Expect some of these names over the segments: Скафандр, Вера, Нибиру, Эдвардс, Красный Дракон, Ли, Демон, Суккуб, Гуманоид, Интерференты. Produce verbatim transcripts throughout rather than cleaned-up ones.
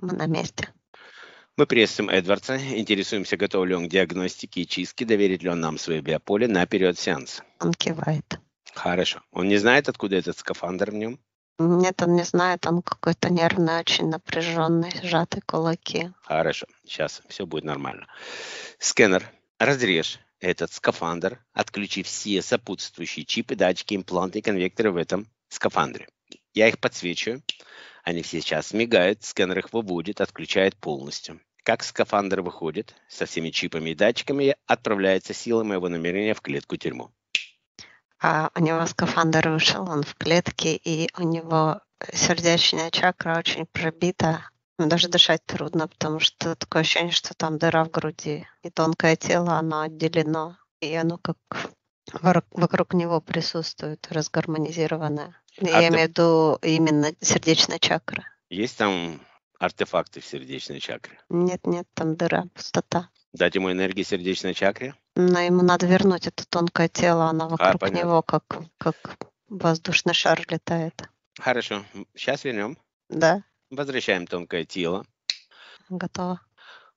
Мы на месте. Мы приветствуем Эдвардса, интересуемся, готов ли он к диагностике и чистке, доверит ли он нам свое биополе на период сеанса. Он кивает. Хорошо. Он не знает, откуда этот скафандр в нем? Нет, он не знает, он какой-то нервный, очень напряженный, сжатые кулаки. Хорошо, сейчас все будет нормально. Скэнер, разрежь этот скафандр, отключи все сопутствующие чипы, датчики, импланты и конвекторы в этом скафандре. Я их подсвечиваю, они все сейчас мигают, скэнер их выводит, отключает полностью. Как скафандр выходит со всеми чипами и датчиками, отправляется сила моего намерения в клетку-тюрьму. А у него скафандр вышел, он в клетке, и у него сердечная чакра очень пробита. Даже дышать трудно, потому что такое ощущение, что там дыра в груди. И тонкое тело, оно отделено, и оно как вокруг него присутствует, разгармонизированное. Я Артеф... имею в виду именно сердечная чакра. Есть там артефакты в сердечной чакре? Нет, нет, там дыра, пустота. Дать ему энергии сердечной чакре? Но ему надо вернуть это тонкое тело, оно вокруг а, него как, как воздушный шар летает. Хорошо, сейчас вернем. Да. Возвращаем тонкое тело. Готово.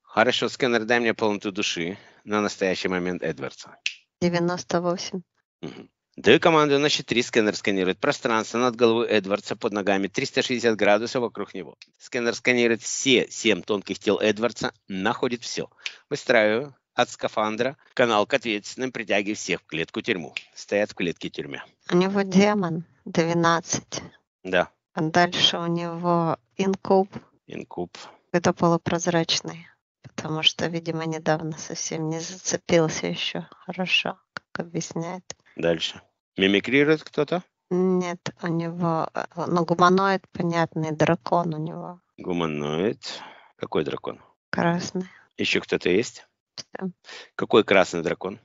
Хорошо, скэнер, дай мне полноту души на настоящий момент Эдвардса. девяносто восемь. Угу. Даю команду, значит, три. Скэнер сканирует пространство над головой Эдвардса, под ногами триста шестьдесят градусов вокруг него. Скэнер сканирует все семь тонких тел Эдвардса, находит все. Выстраиваю от скафандра канал к ответственным, притягивая всех в клетку-тюрьму. Стоят в клетке-тюрьме. У него демон двенадцать. Да. А дальше у него инкуб. Инкуб. Это полупрозрачный, потому что, видимо, недавно совсем не зацепился еще. Хорошо, как объясняет. Дальше. Мимикрирует кто-то? Нет, у него... Ну, гуманоид, понятный, дракон у него. Гуманоид. Какой дракон? Красный. Еще кто-то есть? Все. Какой красный дракон?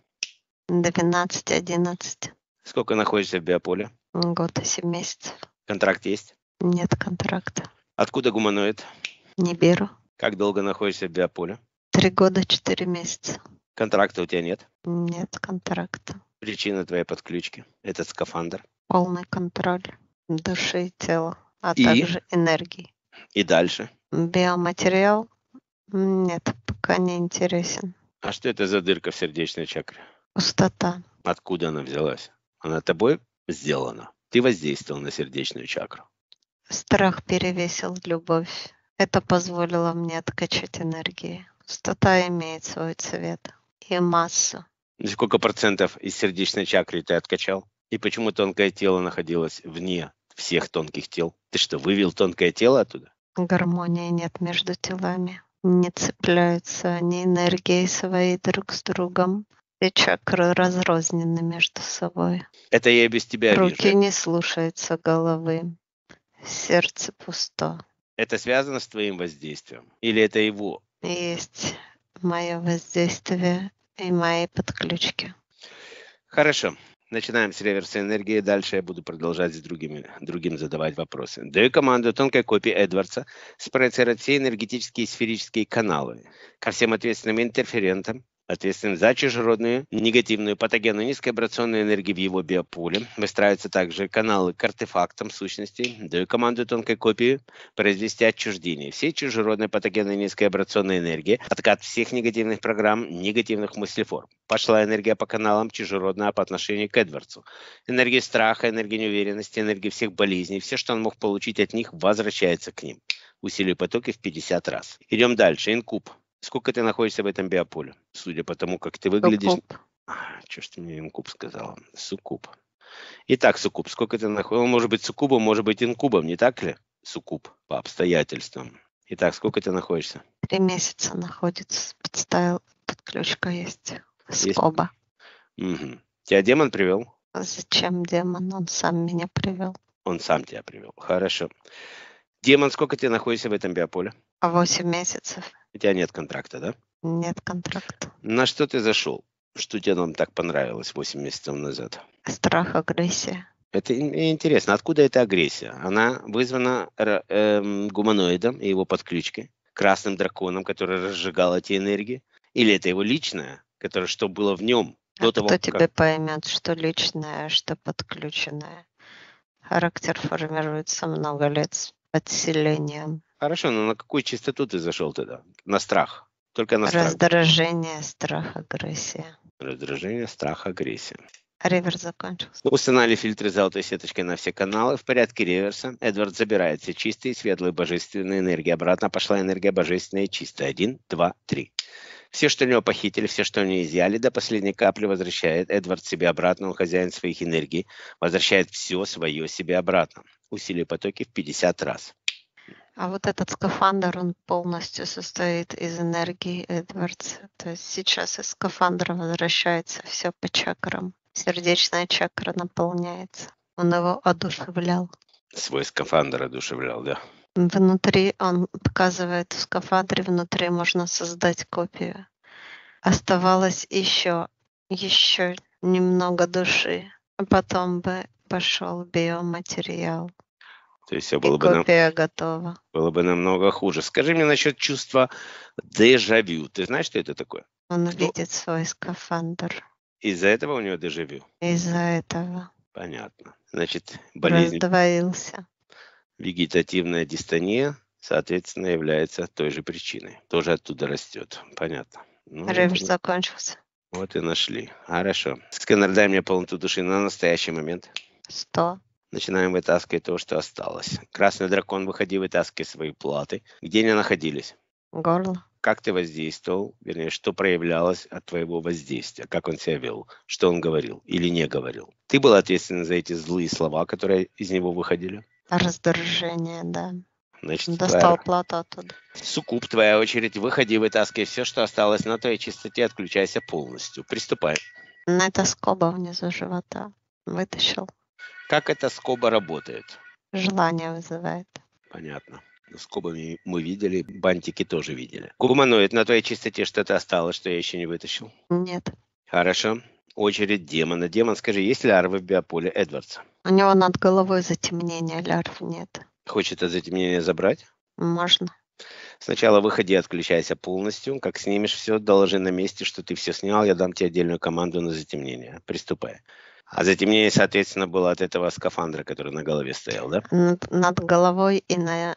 двенадцать одиннадцать. Сколько находишься в биополе? Год и семь месяцев. Контракт есть? Нет контракта. Откуда гуманоид? Нибиру. Как долго находишься в биополе? Три года, четыре месяца. Контракта у тебя нет? Нет контракта. Причина твоей подключки? Этот скафандр? Полный контроль души и тела, а и? также энергии. И дальше? Биоматериал? Нет, пока не интересен. А что это за дырка в сердечной чакре? Пустота. Откуда она взялась? Она тобой сделана? Ты воздействовал на сердечную чакру? Страх перевесил любовь. Это позволило мне откачать энергии. Пустота имеет свой цвет и массу. Сколько процентов из сердечной чакры ты откачал? И почему тонкое тело находилось вне всех тонких тел? Ты что, вывел тонкое тело оттуда? Гармонии нет между телами. Не цепляются они энергией своей друг с другом. И чакры разрознены между собой. Это я и без тебя вижу. Руки не слушаются головы. Сердце пусто. Это связано с твоим воздействием? Или это его? Есть мое воздействие и мои подключки. Хорошо. Начинаем с реверса энергии. Дальше я буду продолжать с другими, другим задавать вопросы. Даю команду тонкой копии Эдвардса спроецировать все энергетические и сферические каналы ко всем ответственным интерферентам, ответственным за чужеродную, негативную, патогенную, низковибрационную энергию в его биополе. Выстраиваются также каналы к артефактам сущностей. Даю команду тонкой копии произвести отчуждение всей чужеродной, патогенной, низковибрационной энергии, откат всех негативных программ, негативных мыслеформ. Пошла энергия по каналам чужеродная по отношению к Эдвардсу. Энергия страха, энергия неуверенности, энергия всех болезней, все, что он мог получить от них, возвращается к ним. Усилию потоки в пятьдесят раз. Идем дальше. Инкуб. Сколько ты находишься в этом биополе? Судя по тому, как ты выглядишь... Суккуб. А, чё ж ты мне инкуб сказала? Суккуб. Итак, суккуб. Сколько ты находишься? Может быть, суккубом, может быть, инкубом, не так ли? Суккуб по обстоятельствам. Итак, сколько ты находишься? Три месяца находится. Подставил. Подключка есть. Скоба. Есть? Угу. Тебя демон привел? Зачем демон? Он сам меня привел. Он сам тебя привел. Хорошо. Демон, сколько ты находишься в этом биополе? Восемь месяцев. У тебя нет контракта, да? Нет контракта. На что ты зашел? Что тебе нам так понравилось восемь месяцев назад? Страх, агрессия. Это интересно. Откуда эта агрессия? Она вызвана э, гуманоидом и его подключкой, красным драконом, который разжигал эти энергии? Или это его личное, которое что было в нем? До а того, кто как... тебе поймет, что личное, что подключенное? Характер формируется много лет. подселением. Хорошо, но на какую частоту ты зашел тогда? На страх? Только на страх. Раздражение, страх, агрессия. Раздражение, страх, агрессия. Реверс закончился. Устанавливали фильтры золотой сеточкой на все каналы. В порядке реверса Эдвард забирает все чистые, светлые, божественные энергии. Обратно пошла энергия божественная и чистая. Один, два, три. Все, что у него похитили, все, что у него изъяли, до последней капли возвращает Эдвард себе обратно. Он хозяин своих энергий. Возвращает все свое себе обратно. Усилие потоки в пятьдесят раз. А вот этот скафандр, он полностью состоит из энергии Эдвардса. То есть сейчас из скафандра возвращается все по чакрам. Сердечная чакра наполняется. Он его одушевлял. Свой скафандр одушевлял, да. Внутри, он показывает, в скафандре внутри можно создать копию. Оставалось еще, еще немного души. А потом бы пошел биоматериал. То есть все было бы нам... готова. Было бы намного хуже. Скажи мне насчет чувства дежавю. Ты знаешь, что это такое? Он что? Видит свой скафандр. Из-за этого у него дежавю? Из-за этого. Понятно. Значит, болезнь... Раздвоился. Вегетативная дистония, соответственно, является той же причиной. Тоже оттуда растет. Понятно. Ну, реверс вот... закончился. Вот и нашли. Хорошо. Сканер, дай мне полноту души на настоящий момент. Сто. Начинаем вытаскивать то, что осталось. Красный дракон, выходи, вытаскивай свои платы. Где они находились? Горло. Как ты воздействовал? Вернее, что проявлялось от твоего воздействия? Как он себя вел? Что он говорил или не говорил? Ты был ответственен за эти злые слова, которые из него выходили? Раздражение, да. Значит, достал твоя... плату оттуда. Суккуб, твоя очередь. Выходи, вытаскивай все, что осталось на твоей чистоте. Отключайся полностью. Приступай. Это скоба внизу живота. Вытащил. Как эта скоба работает? Желание вызывает. Понятно. Скобами мы видели, бантики тоже видели. Гуманоид, на твоей чистоте что-то осталось, что я еще не вытащил? Нет. Хорошо. Очередь демона. Демон, скажи, есть лярвы в биополе Эдвардса? У него над головой затемнение, лярв нет. Хочет это затемнение забрать? Можно. Сначала выходи, отключайся полностью. Как снимешь все, доложи на месте, что ты все снял. Я дам тебе отдельную команду на затемнение. Приступай. А затемнение, соответственно, было от этого скафандра, который на голове стоял, да? Над, над головой и на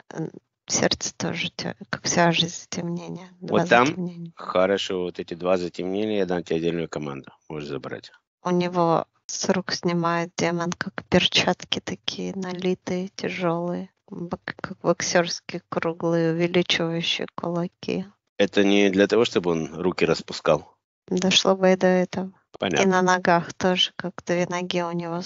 сердце тоже, как вся жизнь затемнения. Два вот там? Затемнения. Хорошо, вот эти два затемнения, я дам тебе отдельную команду, можешь забрать. У него с рук снимает демон, как перчатки такие налитые, тяжелые, как боксерские круглые, увеличивающие кулаки. Это не для того, чтобы он руки распускал? Дошло бы и до этого. Понятно. И на ногах тоже, как две ноги у него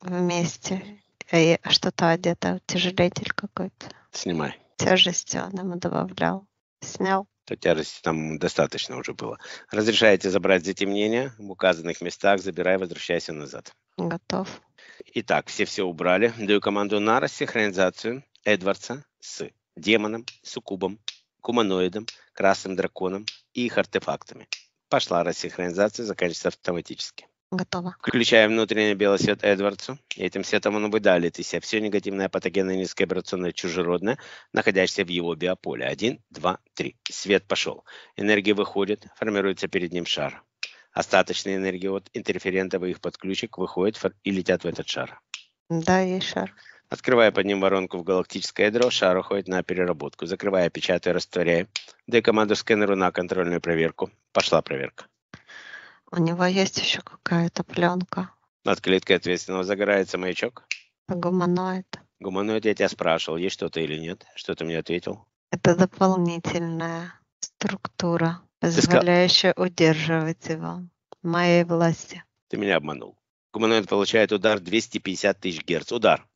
вместе. И что-то одето, тяжелитель какой-то. Снимай. Тяжесть он ему добавлял. Снял. То тяжести там достаточно уже было. Разрешаете забрать затемнение в указанных местах. Забирай, возвращайся назад. Готов. Итак, все все убрали. Даю команду на рассинхронизацию Эдвардса с демоном, суккубом, гуманоидом, красным драконом и их артефактами. Пошла рассинхронизация, заканчивается автоматически. Готово. Включаем внутренний белый свет Эдвардсу. И этим светом он выдаляет из себя все негативное, патогенное, низковибрационное, чужеродное, находящееся в его биополе. Один, два, три. Свет пошел. Энергия выходит, формируется перед ним шар. Остаточные энергии от интерферентов и их подключек выходят и летят в этот шар. Да, есть шар. Открывая под ним воронку в галактическое ядро, шар уходит на переработку. Закрывая, печатая, растворяя. Дай команду сканеру на контрольную проверку. Пошла проверка. У него есть еще какая-то пленка. Над клеткой ответственного загорается маячок. Гуманоид. Гуманоид, я тебя спрашивал, есть что-то или нет? Что ты мне ответил? Это дополнительная структура, позволяющая Ты... удерживать его. Моей власти. Ты меня обманул. Гуманоид получает удар двести пятьдесят тысяч герц. Удар.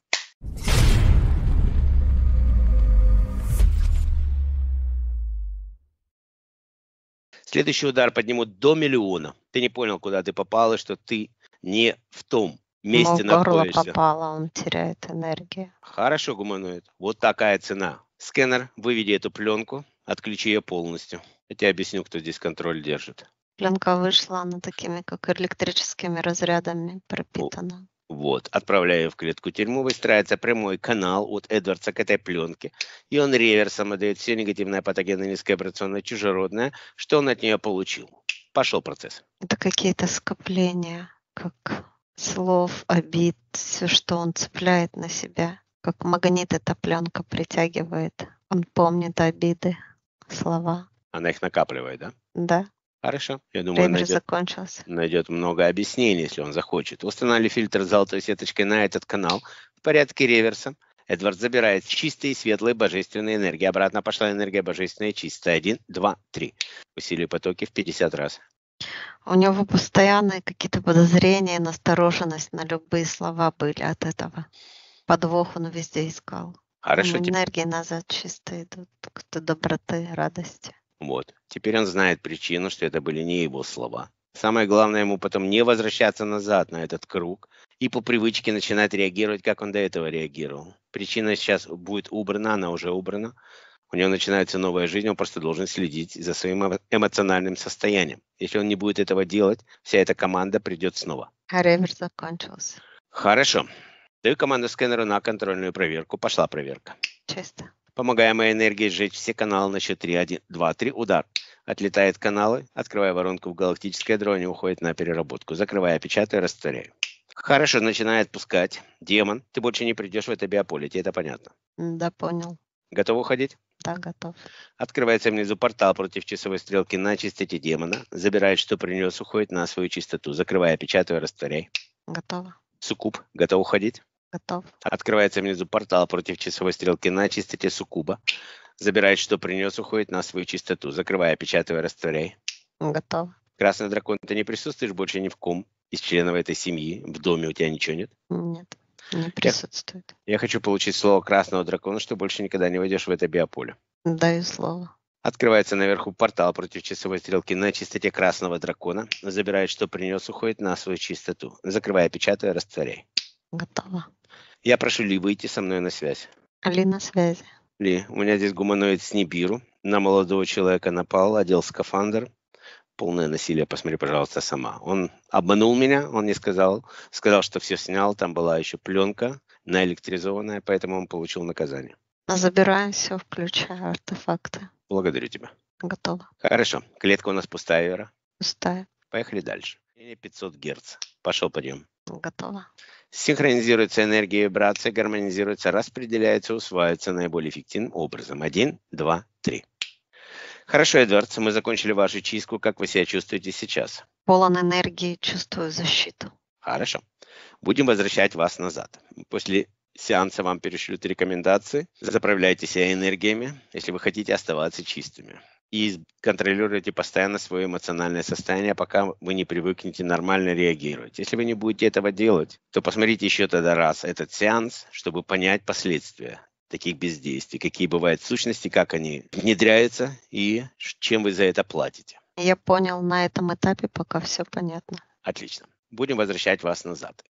Следующий удар поднимут до миллиона. Ты не понял, куда ты попал, и что ты не в том месте находишься. В горло попало, он теряет энергию. Хорошо, гуманоид. Вот такая цена. Скэнер, выведи эту пленку, отключи ее полностью. Я тебе объясню, кто здесь контроль держит. Пленка вышла, она такими, как электрическими разрядами пропитана. Вот, отправляю в клетку тюрьму, выстраивается прямой канал от Эдвардса к этой пленке, и он реверсом отдает все негативное, патогенное, низкообрационное, чужеродное, что он от нее получил. Пошел процесс. Это какие-то скопления, как слов, обид, все, что он цепляет на себя. Как магнит эта пленка притягивает. Он помнит обиды, слова. Она их накапливает, да? Да. Хорошо. Я думаю, время найдет, закончилось. Найдет много объяснений, если он захочет. Установили фильтр с золотой сеточкой на этот канал в порядке реверса. Эдвардс забирает чистые, светлые, божественные энергии. Обратно пошла энергия божественная, чистая. Один, два, три. Усилие потоки в пятьдесят раз. У него постоянные какие-то подозрения, настороженность на любые слова были от этого. Подвох он везде искал. Хорошо. Энергии теперь назад чисто идут, как-то доброты, радости. Вот. Теперь он знает причину, что это были не его слова. Самое главное, ему потом не возвращаться назад на этот круг и по привычке начинать реагировать, как он до этого реагировал. Причина сейчас будет убрана, она уже убрана. У него начинается новая жизнь, он просто должен следить за своим эмоциональным состоянием. Если он не будет этого делать, вся эта команда придет снова. А реверс закончился. Хорошо. Даю команду скэнеру на контрольную проверку. Пошла проверка. Чисто. Помогая моей энергии сжечь все каналы на счет три, один, два, три. Удар. Отлетает каналы, открывая воронку в галактической дроне, уходит на переработку. Закрывая, печатаю, растворяю. Хорошо, начинает пускать. Демон, ты больше не придешь в это биополе, тебе это понятно? Да, понял. Готов уходить? Да, готов. Открывается внизу портал против часовой стрелки на чистоте демона. Забирает, что принес, уходит на свою чистоту. Закрывая, печатаю, растворяй. Готово. Суккуб, готов уходить? Готов. Открывается внизу портал против часовой стрелки на чистоте суккуба. Забирает, что принес, уходит на свою чистоту. Закрывая, печатаю, растворяй. Готов. Красный дракон, ты не присутствуешь больше ни в ком из членов этой семьи? В доме у тебя ничего нет? Нет. Не присутствует. Я, я хочу получить слово красного дракона, что больше никогда не войдешь в это биополе. Даю слово. Открывается наверху портал против часовой стрелки на чистоте красного дракона. Забирает, что принес, уходит на свою чистоту. Закрывая, печатая, растворяй. Готово. Я прошу Ли выйти со мной на связь. Ли на связи. Ли, у меня здесь гуманоид с Нибиру. На молодого человека напал, одел скафандр. Полное насилие, посмотри, пожалуйста, сама. Он обманул меня, он не сказал. Сказал, что все снял, там была еще пленка наэлектризованная, поэтому он получил наказание. Забираем все, включая артефакты. Благодарю тебя. Готово. Хорошо. Клетка у нас пустая, Вера? Пустая. Поехали дальше. пятьсот герц. Пошел подъем. Готово. Синхронизируется энергия и вибрация, гармонизируется, распределяется, усваивается наиболее эффективным образом. Один, два, три. Хорошо, Эдвардс, мы закончили вашу чистку. Как вы себя чувствуете сейчас? Полон энергии, чувствую защиту. Хорошо. Будем возвращать вас назад. После сеанса вам перешлют рекомендации. Заправляйте себя энергиями, если вы хотите оставаться чистыми. И контролируйте постоянно свое эмоциональное состояние, пока вы не привыкнете нормально реагировать. Если вы не будете этого делать, то посмотрите еще тогда раз этот сеанс, чтобы понять последствия таких бездействий, какие бывают сущности, как они внедряются и чем вы за это платите. Я понял, на этом этапе пока все понятно. Отлично. Будем возвращать вас назад.